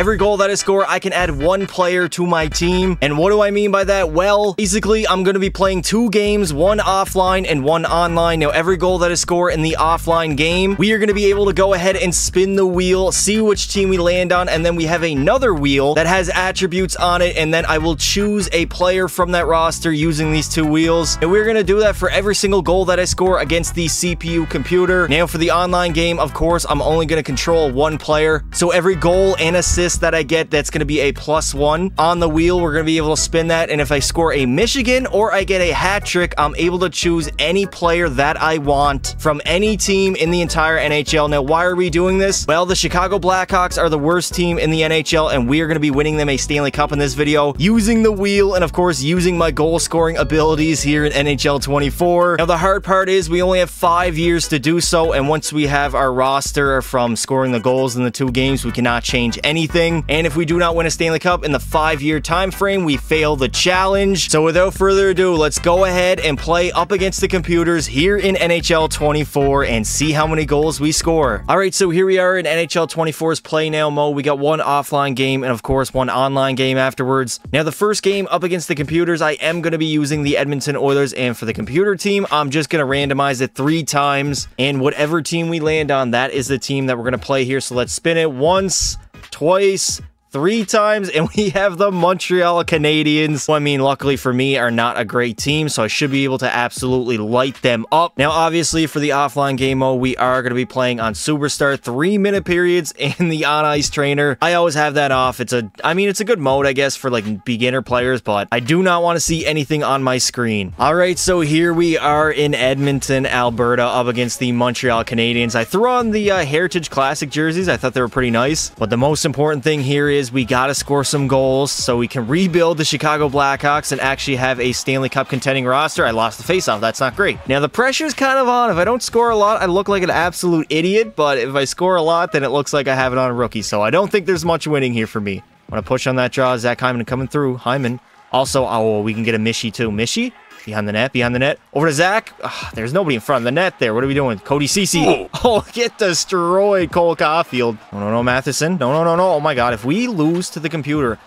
Every goal that I score, I can add one player to my team. And what do I mean by that? Well, basically, I'm going to be playing two games, one offline and one online. Now, every goal that I score in the offline game, we are going to be able to go ahead and spin the wheel, see which team we land on, and then we have another wheel that has attributes on it, and then I will choose a player from that roster using these two wheels. And we're going to do that for every single goal that I score against the CPU computer. Now, for the online game, of course, I'm only going to control one player, so every goal and assist that I get, that's going to be a +1. On the wheel, we're going to be able to spin that, and if I score a Michigan or I get a hat trick, I'm able to choose any player that I want from any team in the entire NHL. Now, why are we doing this? Well, the Chicago Blackhawks are the worst team in the NHL, and we are going to be winning them a Stanley Cup in this video using the wheel and, of course, using my goal-scoring abilities here in NHL 24. Now, the hard part is we only have 5 years to do so, and once we have our roster from scoring the goals in the two games, we cannot change anything. And if we do not win a Stanley Cup in the 5-year time frame, we fail the challenge. So without further ado, let's go ahead and play up against the computers here in NHL 24 and see how many goals we score. All right, so here we are in NHL 24's play now mode. We got one offline game and, of course, one online game afterwards. Now, the first game up against the computers, I am going to be using the Edmonton Oilers, and for the computer team, I'm just going to randomize it 3 times, and whatever team we land on, that is the team that we're going to play here. So let's spin it once, twice, 3 times, and we have the Montreal Canadiens, who, I mean, luckily for me, are not a great team, so I should be able to absolutely light them up. Now, obviously, for the offline game mode, we are going to be playing on Superstar, 3-minute periods, and the on-ice trainer. I always have that off. It's a good mode, I guess, for, like, beginner players, but I do not want to see anything on my screen. All right, so here we are in Edmonton, Alberta, up against the Montreal Canadiens. I threw on the Heritage Classic jerseys. I thought they were pretty nice, but the most important thing here is we got to score some goals so we can rebuild the Chicago Blackhawks and actually have a Stanley Cup contending roster. I lost the face-off. That's not great. Now, the pressure's kind of on. If I don't score a lot, I look like an absolute idiot, but if I score a lot, then it looks like I have it on a rookie, so I don't think there's much winning here for me. I'm going to push on that draw. Zach Hyman coming through. Hyman. Also, oh, we can get a Mishy, too. Mishy? Behind the net, behind the net. Over to Zach. Ugh, there's nobody in front of the net there. What are we doing? Cody Ceci. Oh, get destroyed, Cole Caulfield. No, no, no, Matheson. No, no, no, no. Oh, my God. If we lose to the computer,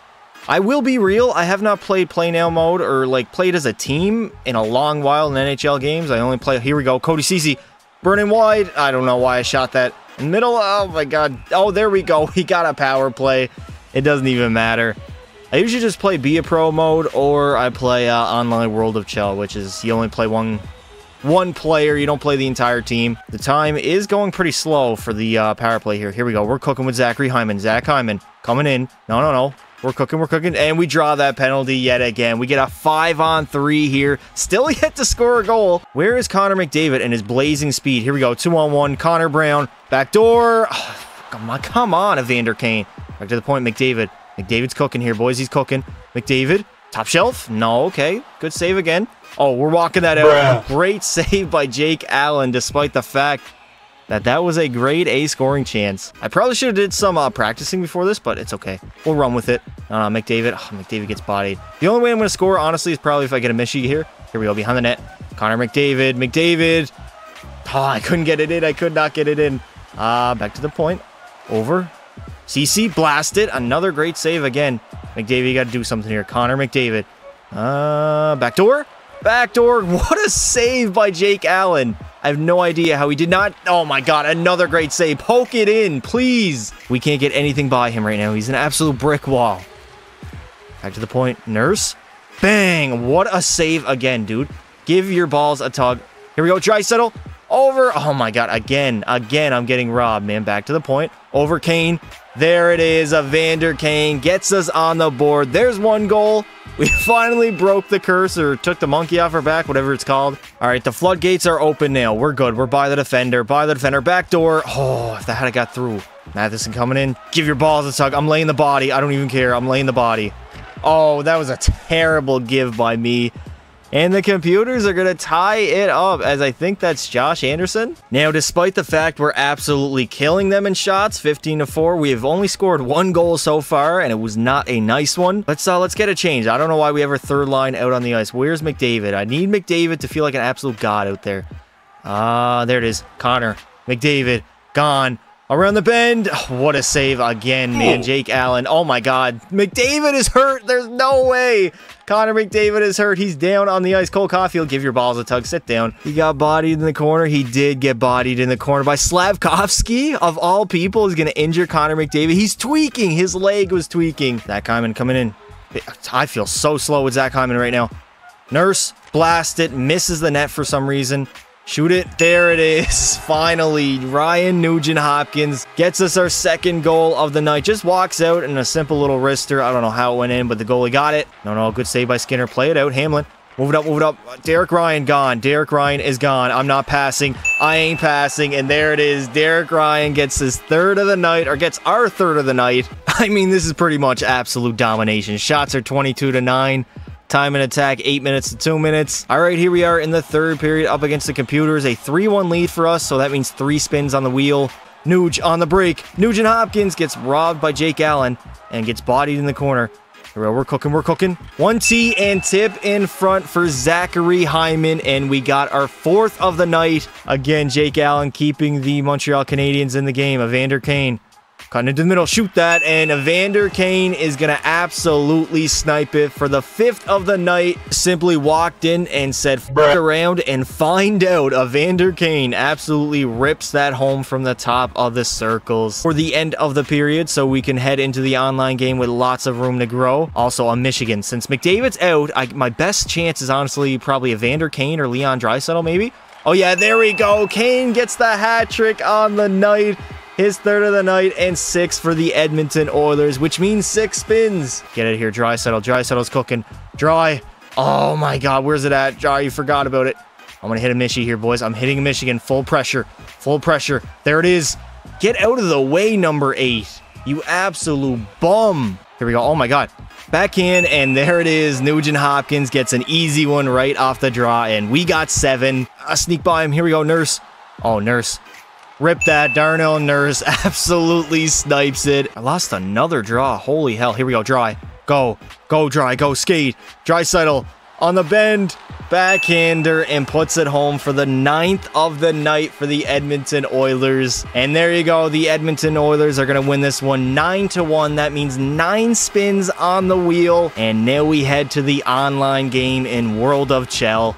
I will be real. I have not played play now mode or, like, played as a team in a long while in NHL games. I only play... Here we go. Cody Ceci. Burning wide. I don't know why I shot that. In middle. Oh, my God. Oh, there we go. We got a power play. It doesn't even matter. I usually just play Be a Pro mode, or I play online World of Chel, which is you only play one player. You don't play the entire team. The time is going pretty slow for the power play here. Here we go. We're cooking with Zachary Hyman. Zach Hyman coming in. No, no, no. We're cooking, and we draw that penalty yet again. We get a 5-on-3 here. Still yet to score a goal. Where is Connor McDavid and his blazing speed? Here we go. 2-on-1. Connor Brown. Back door. Oh, come on, Evander Kane. Back to the point, McDavid. McDavid's cooking here, boys. He's cooking. McDavid, top shelf? No, okay. Good save again. Oh, we're walking that out. Bruh. Great save by Jake Allen, despite the fact that that was a grade A scoring chance. I probably should have did some practicing before this, but it's okay. We'll run with it. McDavid. Oh, McDavid gets bodied. The only way I'm going to score, honestly, is probably if I get a Mishy here. Here we go, behind the net. Connor McDavid. McDavid. Oh, I couldn't get it in. I could not get it in. Back to the point. Over. CC blasted. Another great save again. McDavid, you got to do something here. Connor McDavid. Backdoor? Backdoor. What a save by Jake Allen. I have no idea how he did not. Oh, my God. Another great save. Poke it in, please. We can't get anything by him right now. He's an absolute brick wall. Back to the point. Nurse. Bang. What a save again, dude. Give your balls a tug. Here we go. Draisaitl. Over. Oh, my God. Again, I'm getting robbed, man. Back to the point. Over Kane. There it is. Evander Kane gets us on the board. There's one goal. We finally broke the curse, or took the monkey off our back, whatever it's called. All right, the floodgates are open now. We're good. We're by the defender. By the defender. Back door. Oh, if that had got through. Matheson coming in. Give your balls a tug. I'm laying the body. I don't even care. I'm laying the body. Oh, that was a terrible give by me. And the computers are going to tie it up, as I think that's Josh Anderson. Now, despite the fact we're absolutely killing them in shots, 15-4, we have only scored one goal so far, and it was not a nice one. Let's get a change. I don't know why we have our third line out on the ice. Where's McDavid? I need McDavid to feel like an absolute god out there. There it is. Connor. McDavid. Gone. Around the bend. What a save again, man. Jake Allen. Oh, my God. McDavid is hurt. There's no way. Connor McDavid is hurt. He's down on the ice. Cole Caulfield, give your balls a tug. Sit down. He got bodied in the corner. He did get bodied in the corner by Slavkovsky, of all people, is going to injure Connor McDavid. He's tweaking. His leg was tweaking. Zach Hyman coming in. I feel so slow with Zach Hyman right now. Nurse, blast it. Misses the net for some reason. Shoot it. There it is. Finally, Ryan Nugent-Hopkins gets us our second goal of the night. Just walks out in a simple little wrister. I don't know how it went in, but the goalie got it. No, good save by Skinner. Play it out. Hamlin. Move it up, move it up. Derrick Ryan gone. Derrick Ryan is gone. I'm not passing. I ain't passing. And there it is. Derrick Ryan gets his third of the night, or gets our third of the night. I mean, this is pretty much absolute domination. Shots are 22-9. Time and attack, 8 minutes to 2 minutes. All right, here we are in the third period, up against the computers. A 3-1 lead for us, so that means 3 spins on the wheel. Nuge on the break. Nugent-Hopkins gets robbed by Jake Allen and gets bodied in the corner. We're cooking, we're cooking. One tee and tip in front for Zachary Hyman, and we got our fourth of the night. Again, Jake Allen keeping the Montreal Canadiens in the game. Evander Kane. Cutting into the middle, shoot that, and Evander Kane is going to absolutely snipe it for the fifth of the night. Simply walked in and said, "Fuck around and find out." Evander Kane absolutely rips that home from the top of the circles for the end of the period, so we can head into the online game with lots of room to grow. Also on Michigan, since McDavid's out, my best chance is honestly probably Evander Kane or Leon Draisaitl maybe. Oh yeah, there we go. Kane gets the hat trick on the night. His third of the night, and 6 for the Edmonton Oilers, which means 6 spins. Get it here, Draisaitl. Draisaitl's cooking. Dry. Oh, my God. Where's it at? Dry, you forgot about it. I'm going to hit a Michi here, boys. I'm hitting Michigan. Full pressure. Full pressure. There it is. Get out of the way, number 8. You absolute bum. Here we go. Oh, my God. Back in, and there it is. Nugent-Hopkins gets an easy one right off the draw, and we got 7. I sneak by him. Here we go, Nurse. Oh, Nurse. Rip that. Darnell Nurse absolutely snipes it. I lost another draw. Holy hell. Here we go. Dry. Go. Go, Dry. Go, skate. Draisaitl on the bend. Backhander, and puts it home for the 9th of the night for the Edmonton Oilers. And there you go. The Edmonton Oilers are going to win this one 9-1. That means 9 spins on the wheel. And now we head to the online game in World of Chel.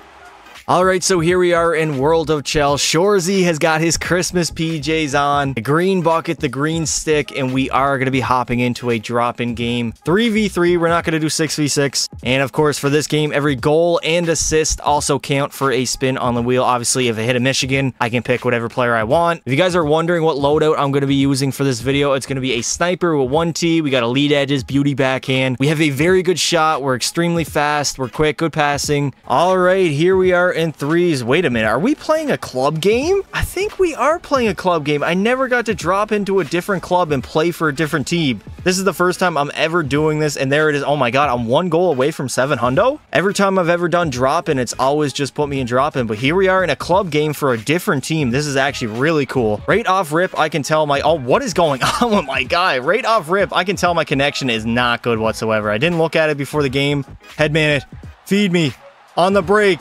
Alright, so here we are in World of Chel. Shorzy has got his Christmas PJs on, the green bucket, the green stick, and we are going to be hopping into a drop-in game. 3v3, we're not going to do 6v6. And of course, for this game, every goal and assist also count for a spin on the wheel. Obviously, if I hit a Michigan, I can pick whatever player I want. If you guys are wondering what loadout I'm going to be using for this video, it's going to be a sniper with 1T. We got elite edges, beauty backhand. We have a very good shot. We're extremely fast. We're quick, good passing. Alright, here we are in threes. Wait a minute, are we playing a club game? I think we are playing a club game. I never got to drop into a different club and play for a different team. This is the first time I'm ever doing this, and there it is. Oh my God, I'm 1 goal away from 700. Every time I've ever done drop-in, it's always just put me in drop-in, but here we are in a club game for a different team. This is actually really cool. Right off rip, I can tell my... Oh, what is going on with my guy? Right off rip, I can tell my connection is not good whatsoever. I didn't look at it before the game. Headman it. Feed me. On the break.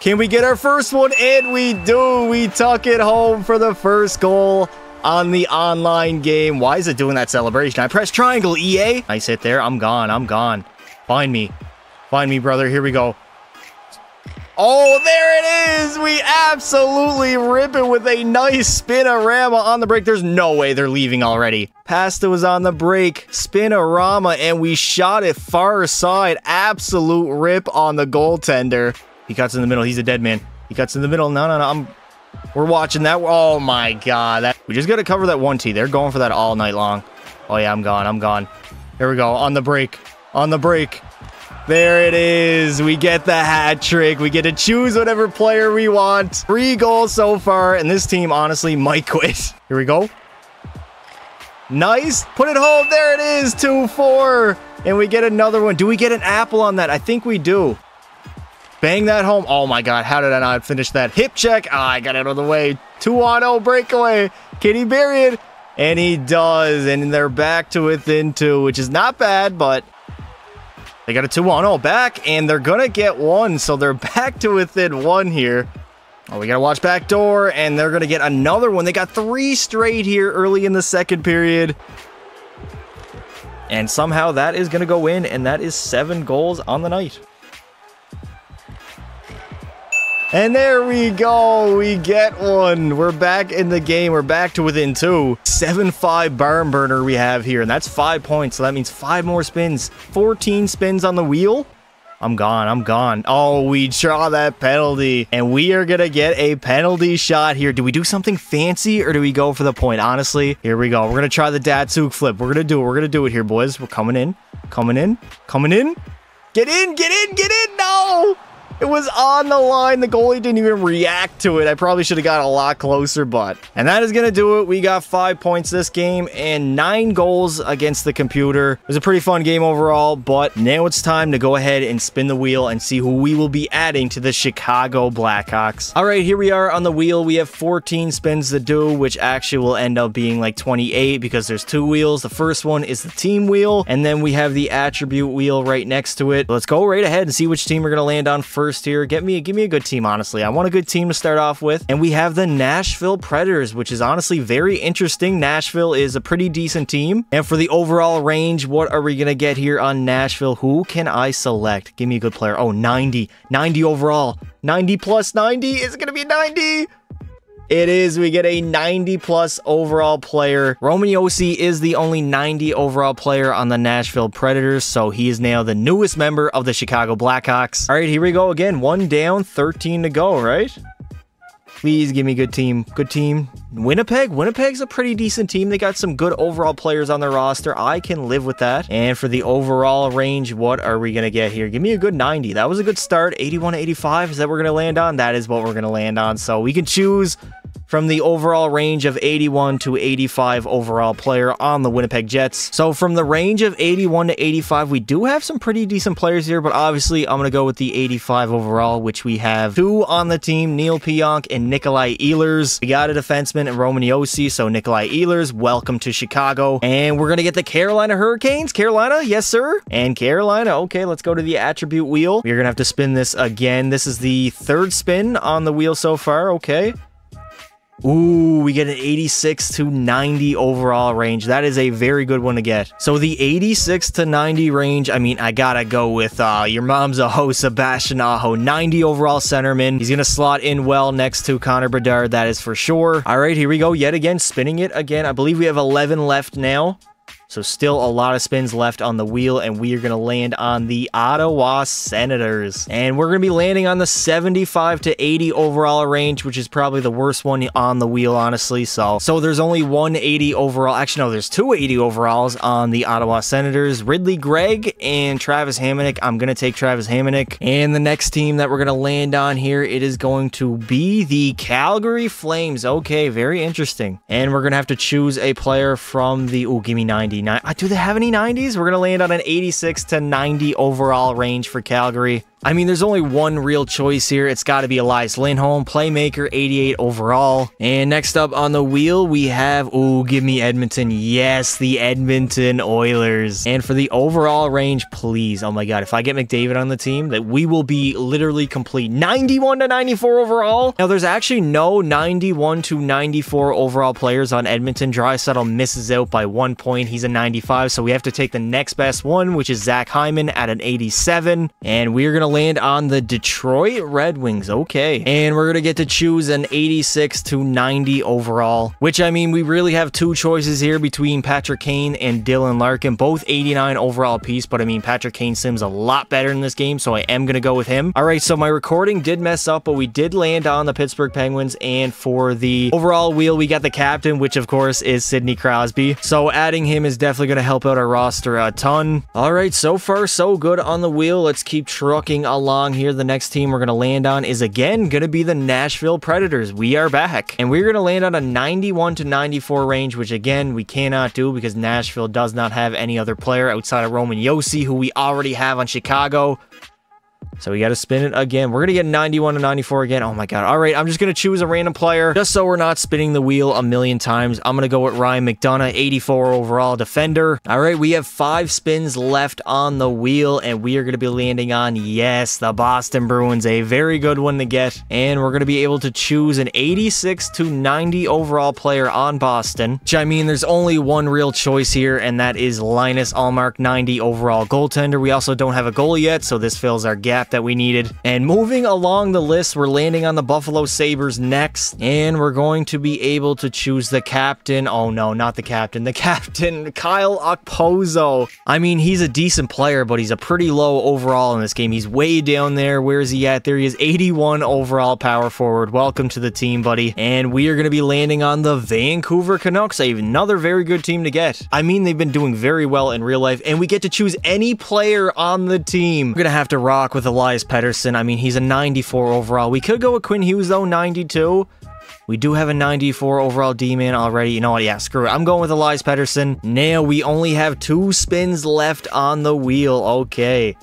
Can we get our first one? And we do. We tuck it home for the first goal on the online game. Why is it doing that celebration? I press triangle, EA. Nice hit there. I'm gone. I'm gone. Find me. Find me, brother. Here we go. Oh, there it is. We absolutely rip it with a nice spinorama on the break. There's no way they're leaving already. Pasta was on the break, spinorama, and we shot it far side. Absolute rip on the goaltender. He cuts in the middle. He's a dead man. He cuts in the middle. No. We're watching that. Oh, my God. We just got to cover that 1T. They're going for that all night long. Oh, yeah. I'm gone. I'm gone. Here we go. On the break. On the break. There it is. We get the hat trick. We get to choose whatever player we want. 3 goals so far, and this team, honestly, might quit. Here we go. Nice. Put it home. There it is. 2-4. And we get another one. Do we get an apple on that? I think we do. Bang that home. Oh my God, how did I not finish that? Hip check. Ah, I got out of the way. 2-on-0 breakaway. Can he bury it? And he does. And they're back to within 2, which is not bad, but they got a 2-on-0 back, and they're going to get 1. So they're back to within 1 here. Oh, we got to watch back door, and they're going to get another one. They got three straight here early in the second period. And somehow that is going to go in, and that is 7 goals on the night. And there we go. We get one. We're back in the game. We're back to within 2. 7-5 barn burner we have here, and that's 5 points. So that means 5 more spins. 14 spins on the wheel. I'm gone. I'm gone. Oh, we draw that penalty, and we are going to get a penalty shot here. Do we do something fancy, or do we go for the point? Honestly, here we go. We're going to try the Datsuk flip. We're going to do it. We're going to do it here, boys. We're coming in. Coming in. Coming in. Get in. Get in. Get in. No! It was on the line. The goalie didn't even react to it. I probably should have got a lot closer, but... And that is going to do it. We got 5 points this game and 9 goals against the computer. It was a pretty fun game overall, but now it's time to go ahead and spin the wheel and see who we will be adding to the Chicago Blackhawks. All right, here we are on the wheel. We have 14 spins to do, which actually will end up being like 28 because there's 2 wheels. The first one is the team wheel, and then we have the attribute wheel right next to it. Let's go right ahead and see which team we're going to land on first. Here, give me a good team. Honestly, I want a good team to start off with, and we have the Nashville Predators, which is honestly very interesting. Nashville is a pretty decent team, and for the overall range, what are we gonna get here on Nashville? Who can I select? Give me a good player. Oh, 90 overall. 90 plus 90 is gonna be 90. It is. We get a 90 plus overall player. Roman Josi is the only 90 overall player on the Nashville Predators, so he is now the newest member of the Chicago Blackhawks. All right, here we go again. 1 down, 13 to go, right? Please give me a good team. Good team. Winnipeg? Winnipeg's a pretty decent team. They got some good overall players on their roster. I can live with that. And for the overall range, what are we going to get here? Give me a good 90. That was a good start. 81 to 85. Is that what we're going to land on? That is what we're going to land on. So we can choose from the overall range of 81 to 85 overall player on the Winnipeg Jets. So from the range of 81 to 85, we do have some pretty decent players here, but obviously I'm going to go with the 85 overall, which we have 2 on the team, Neil Pionk and Nikolai Ehlers. We got a defenseman in Roman Josi, so Nikolai Ehlers, welcome to Chicago. And we're going to get the Carolina Hurricanes. Carolina, yes sir. And Carolina, okay, let's go to the attribute wheel. We're going to have to spin this again. This is the 3rd spin on the wheel so far, okay. Ooh, we get an 86 to 90 overall range. That is a very good one to get. So the 86 to 90 range, I mean, I gotta go with your mom's a ho, Sebastian Aho, 90 overall centerman. He's gonna slot in well next to Connor Bedard, that is for sure. All right, here we go yet again, spinning it again. I believe we have 11 left now. So still a lot of spins left on the wheel, and we are going to land on the Ottawa Senators. And we're going to be landing on the 75 to 80 overall range, which is probably the worst one on the wheel, honestly. So there's only 180 overall. Actually, no, there's 280 overalls on the Ottawa Senators. Ridley Gregg and Travis Hamonic. I'm going to take Travis Hamonic. And the next team that we're going to land on here, it is going to be the Calgary Flames. Okay, very interesting. And we're going to have to choose a player from the... Ooh, give me 90. Do they have any 90s? We're going to land on an 86 to 90 overall range for Calgary. I mean, there's only one real choice here. It's got to be Elias Lindholm, playmaker, 88 overall. And next up on the wheel, we have... Ooh, give me Edmonton. Yes, the Edmonton Oilers. And for the overall range, please. Oh my God, if I get McDavid on the team, that we will be literally complete. 91 to 94 overall. Now, there's actually no 91 to 94 overall players on Edmonton. Draisaitl misses out by 1 point. He's a 95, so we have to take the next best one, which is Zach Hyman at an 87. And we're going to land on the Detroit Red Wings. Okay, and we're gonna get to choose an 86 to 90 overall, which, I mean, we really have 2 choices here between Patrick Kane and Dylan Larkin, both 89 overall piece, but I mean, Patrick Kane sims a lot better in this game, so I am gonna go with him. All right, so my recording did mess up, but we did land on the Pittsburgh Penguins, and for the overall wheel, we got the captain, which of course is Sidney Crosby, so adding him is definitely gonna help out our roster a ton. All right, so far so good on the wheel. Let's keep trucking along here. The next team we're going to land on is again going to be the Nashville Predators. We are back, and we're going to land on a 91 to 94 range, which again we cannot do because Nashville does not have any other player outside of Roman Josi, who we already have on Chicago. So we got to spin it again. We're going to get 91 to 94 again. Oh my God. All right. I'm just going to choose a random player just so we're not spinning the wheel a million times. I'm going to go with Ryan McDonough, 84 overall defender. All right. We have 5 spins left on the wheel and we are going to be landing on, yes, the Boston Bruins, a very good one to get. And we're going to be able to choose an 86 to 90 overall player on Boston, which I mean, there's only one real choice here and that is Linus Ullmark, 90 overall goaltender. We also don't have a goalie yet, so this fills our gap that we needed. And moving along the list, we're landing on the Buffalo Sabres next, and we're going to be able to choose the captain. Oh no, not the captain. The captain, Kyle Okposo. I mean, he's a decent player, but he's a pretty low overall in this game. He's way down there. Where is he at? There he is, 81 overall power forward. Welcome to the team, buddy. And we are going to be landing on the Vancouver Canucks, another very good team to get. I mean, they've been doing very well in real life, and we get to choose any player on the team. We're going to have to rock with Elias Pettersson. I mean, he's a 94 overall. We could go with Quinn Hughes, though, 92. We do have a 94 overall D-man already. You know what? Yeah, screw it. I'm going with Elias Pettersson. Now, we only have 2 spins left on the wheel. Okay.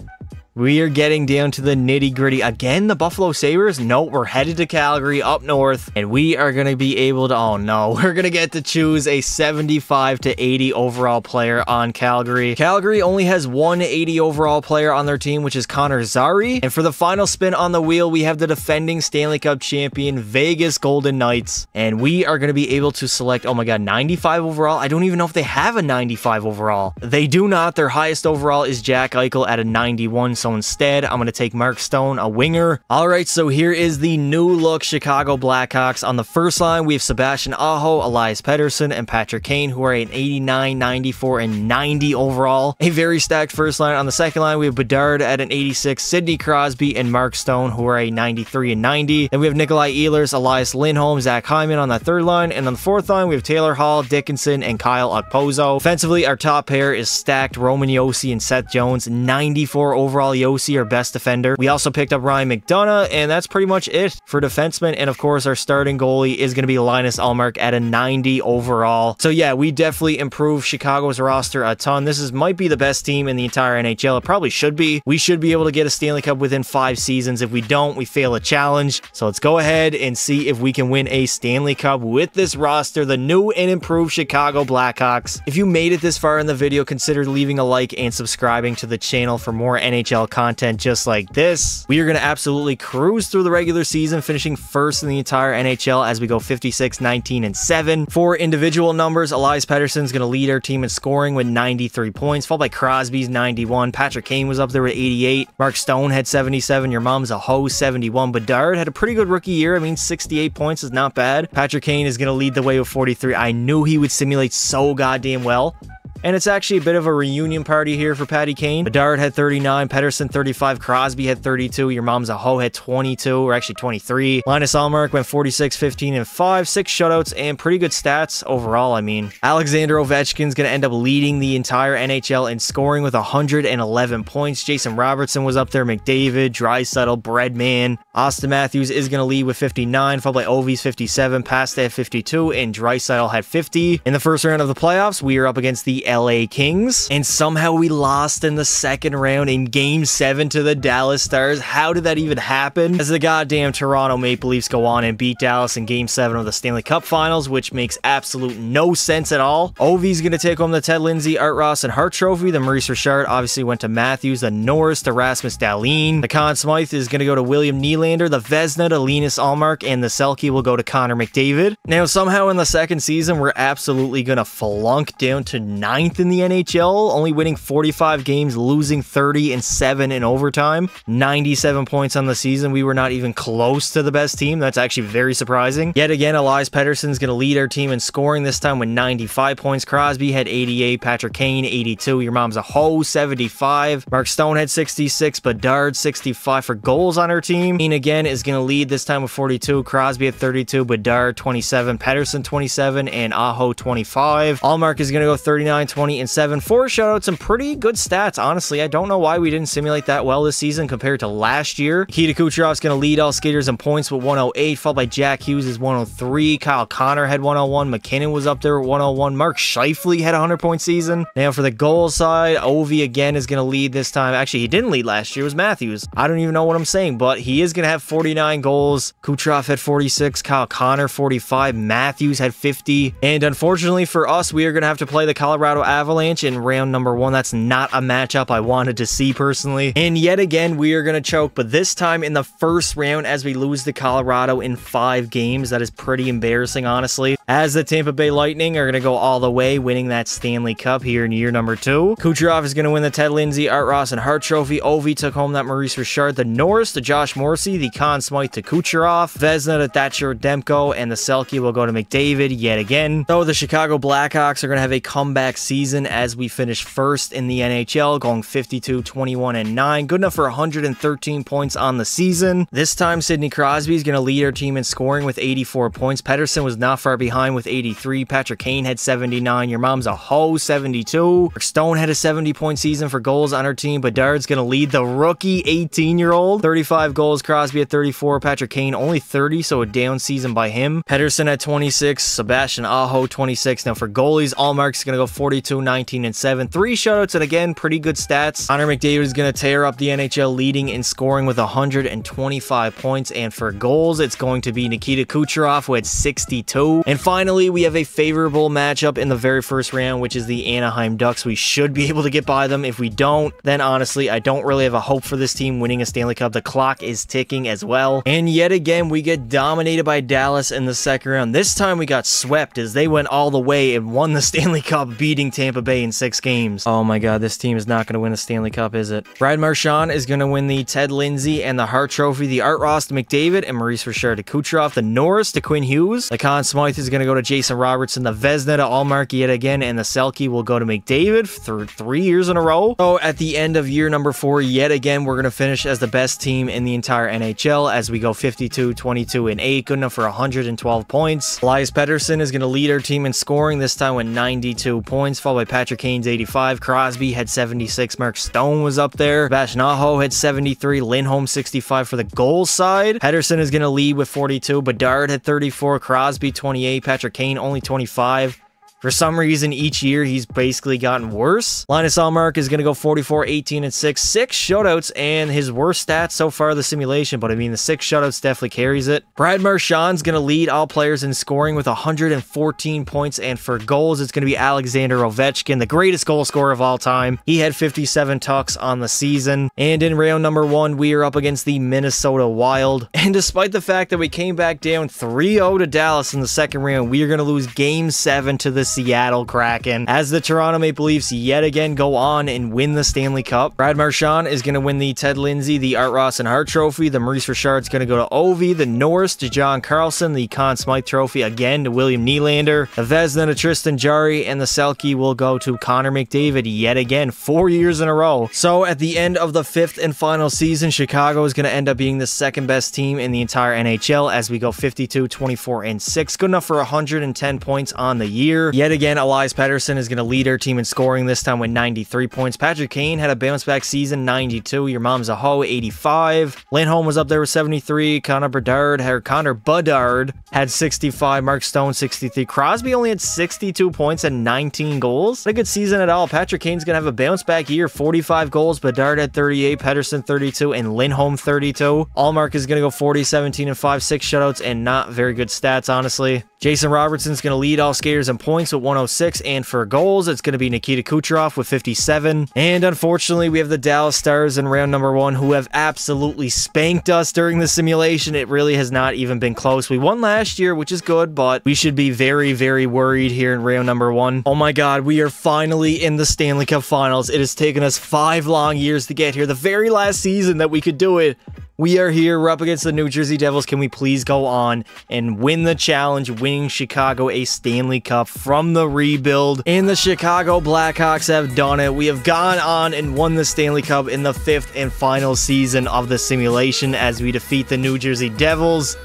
We are getting down to the nitty-gritty. Again, the Buffalo Sabres? No, we're headed to Calgary up north, and we are going to be able to... Oh, no. We're going to get to choose a 75 to 80 overall player on Calgary. Calgary only has 180 overall player on their team, which is Connor Zary. And for the final spin on the wheel, we have the defending Stanley Cup champion, Vegas Golden Knights. And we are going to be able to select... Oh, my God. 95 overall? I don't even know if they have a 95 overall. They do not. Their highest overall is Jack Eichel at a 91. So instead, I'm going to take Mark Stone, a winger. All right, so here is the new look Chicago Blackhawks. On the first line, we have Sebastian Aho, Elias Pettersson, and Patrick Kane, who are an 89, 94, and 90 overall. A very stacked first line. On the second line, we have Bedard at an 86, Sidney Crosby, and Mark Stone, who are a 93 and 90. Then we have Nikolai Ehlers, Elias Lindholm, Zach Hyman on that third line. And on the fourth line, we have Taylor Hall, Dickinson, and Kyle Okposo. Offensively, our top pair is stacked Roman Josi and Seth Jones, 94 overall. Josi, our best defender. We also picked up Ryan McDonough, and that's pretty much it for defensemen. And of course, our starting goalie is going to be Linus Ullmark at a 90 overall. So yeah, we definitely improved Chicago's roster a ton. This is might be the best team in the entire NHL. It probably should be. We should be able to get a Stanley Cup within 5 seasons. If we don't, we fail a challenge. So let's go ahead and see if we can win a Stanley Cup with this roster, the new and improved Chicago Blackhawks. If you made it this far in the video, consider leaving a like and subscribing to the channel for more NHL content just like this. We are going to absolutely cruise through the regular season, finishing first in the entire NHL as we go 56, 19, and 7. For individual numbers, Elias Pettersson is going to lead our team in scoring with 93 points, followed by Crosby's 91. Patrick Kane was up there with 88. Mark Stone had 77. Your mom's a hoe, 71. Bedard had a pretty good rookie year. I mean, 68 points is not bad. Patrick Kane is going to lead the way with 43. I knew he would simulate so goddamn well. And it's actually a bit of a reunion party here for Patty Kane. Bedard had 39, Pettersson 35, Crosby had 32, your mom's a hoe had 22, or actually 23. Linus Ullmark went 46, 15, and 5, 6 shutouts, and pretty good stats overall, I mean. Alexander Ovechkin's going to end up leading the entire NHL in scoring with 111 points. Jason Robertson was up there, McDavid, Draisaitl, Breadman. Austin Matthews is going to lead with 59, followed by Ovi's 57, Pasta had 52, and Draisaitl had 50. In the first round of the playoffs, we are up against the LA Kings, and somehow we lost in the second round in game 7 to the Dallas Stars. How did that even happen? As the goddamn Toronto Maple Leafs go on and beat Dallas in game 7 of the Stanley Cup Finals, which makes absolute no sense at all. Ovi's going to take home the Ted Lindsay, Art Ross, and Hart Trophy. The Maurice Richard obviously went to Matthews, the Norris to Rasmus Dahlin. The Conn Smythe is going to go to William Nylander, the Vezina to Linus Ullmark, and the Selke will go to Connor McDavid. Now, somehow in the second season, we're absolutely going to flunk down to 9 in the NHL, only winning 45 games, losing 30 and 7 in overtime. 97 points on the season. We were not even close to the best team. That's actually very surprising. Yet again, Elias Pettersson's going to lead our team in scoring this time with 95 points. Crosby had 88, Patrick Kane 82, your mom's a hoe 75, Mark Stone had 66, Bedard 65 for goals on our team. Kane again is going to lead this time with 42, Crosby at 32, Bedard 27, Pettersson 27, and Aho 25. Ullmark is going to go 39, 20, 20, and 7. 4 shutouts, some pretty good stats, honestly. I don't know why we didn't simulate that well this season compared to last year. Nikita Kucherov's going to lead all skaters in points with 108, followed by Jack Hughes is 103. Kyle Connor had 101. McKinnon was up there at 101. Mark Scheifele had a 100-point season. Now for the goal side, Ovi again is going to lead this time. Actually, he didn't lead last year. It was Matthews. I don't even know what I'm saying, but he is going to have 49 goals. Kucherov had 46. Kyle Connor 45. Matthews had 50. And unfortunately for us, we are going to have to play the Colorado Avalanche in round number 1. That's not a matchup I wanted to see personally. And yet again, we are going to choke, but this time in the first round as we lose to Colorado in 5 games. That is pretty embarrassing, honestly, as the Tampa Bay Lightning are going to go all the way, winning that Stanley Cup here in year number 2. Kucherov is going to win the Ted Lindsay, Art Ross, and Hart Trophy. Ovi took home that Maurice Richard, the Norris to Josh Morrissey, the Conn Smythe to Kucherov, Vezina to Thatcher Demko, and the Selke will go to McDavid yet again. So the Chicago Blackhawks are going to have a comeback season as we finish first in the NHL, going 52, 21, and 9. Good enough for 113 points on the season. This time, Sidney Crosby is going to lead our team in scoring with 84 points. Pettersson was not far behind with 83. Patrick Kane had 79. Your mom's a hoe, 72. Mark Stone had a 70-point season for goals on our team. Bedard's going to lead the rookie 18-year-old. 35 goals. Crosby at 34. Patrick Kane only 30, so a down season by him. Pettersson at 26. Sebastian Aho, 26. Now for goalies, Ullmark's going to go 42, 19, and 7. 3 shutouts, and again, pretty good stats. Connor McDavid is going to tear up the NHL, leading in scoring with 125 points. And for goals, it's going to be Nikita Kucherov, who had 62. And finally, we have a favorable matchup in the very first round, which is the Anaheim Ducks. We should be able to get by them. If we don't, then honestly, I don't really have a hope for this team winning a Stanley Cup. The clock is ticking as well. And yet again, we get dominated by Dallas in the second round. This time we got swept as they went all the way and won the Stanley Cup, beating Tampa Bay in 6 games. Oh my god, this team is not going to win a Stanley Cup, is it? Brad Marchand is going to win the Ted Lindsay and the Hart Trophy, the Art Ross to McDavid, and Maurice Richard to Kucherov, the Norris to Quinn Hughes. The Conn Smythe is going to go to Jason Robertson, the Vezina to Ullmark yet again, and the Selke will go to McDavid for 3 years in a row. So at the end of year number 4, yet again, we're going to finish as the best team in the entire NHL as we go 52, 22, and 8. Good enough for 112 points. Elias Pettersson is going to lead our team in scoring, this time with 92 points, followed by Patrick Kane's 85. Crosby had 76. Mark Stone was up there. Sebastian Aho had 73. Lindholm 65 for the goal side. Pettersson is going to lead with 42. Bedard had 34. Crosby 28. Patrick Kane only 25. For some reason, each year, he's basically gotten worse. Linus Ullmark is going to go 44, 18, and 6. 6 shutouts and his worst stats so far of the simulation, but I mean, the 6 shutouts definitely carries it. Brad Marchand's going to lead all players in scoring with 114 points, and for goals, it's going to be Alexander Ovechkin, the greatest goal scorer of all time. He had 57 tucks on the season, and in round number 1, we are up against the Minnesota Wild, and despite the fact that we came back down 3-0 to Dallas in the second round, we are going to lose Game 7 to this Seattle Kraken as the Toronto Maple Leafs yet again go on and win the Stanley Cup. Brad Marchand is going to win the Ted Lindsay, the Art Ross and Hart Trophy. The Maurice Richard's going to go to Ovi, the Norris to John Carlson, the Conn Smythe Trophy again to William Nylander, the Vezina to Tristan Jarry, and the Selke will go to Connor McDavid yet again, 4 years in a row. So at the end of the 5th and final season, Chicago is going to end up being the 2nd best team in the entire NHL as we go 52, 24, and 6. Good enough for 110 points on the year. Yet again, Elias Pettersson is going to lead our team in scoring, this time with 93 points. Patrick Kane had a bounce-back season, 92. Your mom's a hoe, 85. Lindholm was up there with 73. Connor Bedard had 65. Mark Stone, 63. Crosby only had 62 points and 19 goals. Not a good season at all. Patrick Kane's going to have a bounce-back year, 45 goals. Bedard had 38. Pettersson, 32. And Lindholm, 32. Ullmark is going to go 40, 17, and 5. 6 shutouts and not very good stats, honestly. Jason Robertson's going to lead all skaters in points with 106, and for goals, it's going to be Nikita Kucherov with 57. And unfortunately, we have the Dallas Stars in round number 1, who have absolutely spanked us during the simulation. It really has not even been close. We won last year, which is good, but we should be very, very worried here in round number 1. Oh my god, we are finally in the Stanley Cup Finals. It has taken us 5 long years to get here. The very last season that we could do it. We are here. We're up against the New Jersey Devils. Can we please go on and win the challenge, winning Chicago a Stanley Cup from the rebuild? And the Chicago Blackhawks have done it. We have gone on and won the Stanley Cup in the 5th and final season of the simulation as we defeat the New Jersey Devils.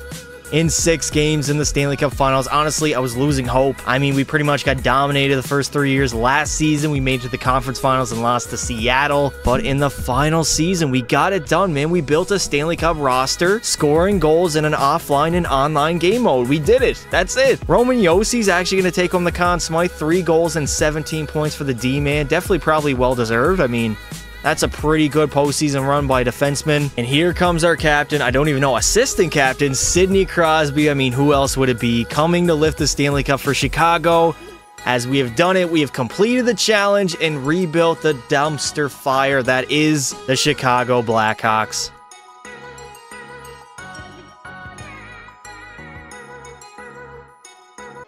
in 6 games in the Stanley Cup Finals. Honestly, I was losing hope. I mean, we pretty much got dominated the first 3 years. Last season, we made it to the conference finals and lost to Seattle. But in the final season, we got it done, man. We built a Stanley Cup roster, scoring goals in an offline and online game mode. We did it. That's it. Roman Josi's actually going to take home the Conn Smythe. 3 goals and 17 points for the D-man. Definitely probably well-deserved. I mean, that's a pretty good postseason run by a defenseman. And here comes our captain, I don't even know, assistant captain, Sidney Crosby. I mean, who else would it be? Coming to lift the Stanley Cup for Chicago. As we have done it, we have completed the challenge and rebuilt the dumpster fire that is the Chicago Blackhawks.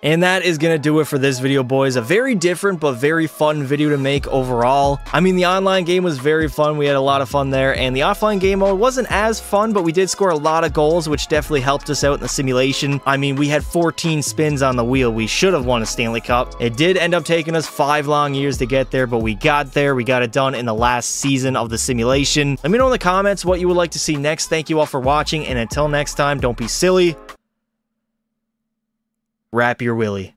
And that is going to do it for this video, boys. A very different but very fun video to make overall. I mean, the online game was very fun. We had a lot of fun there. And the offline game mode wasn't as fun, but we did score a lot of goals, which definitely helped us out in the simulation. I mean, we had 14 spins on the wheel. We should have won a Stanley Cup. It did end up taking us 5 long years to get there, but we got there. We got it done in the last season of the simulation. Let me know in the comments what you would like to see next. Thank you all for watching. And until next time, don't be silly. Wrap your willy.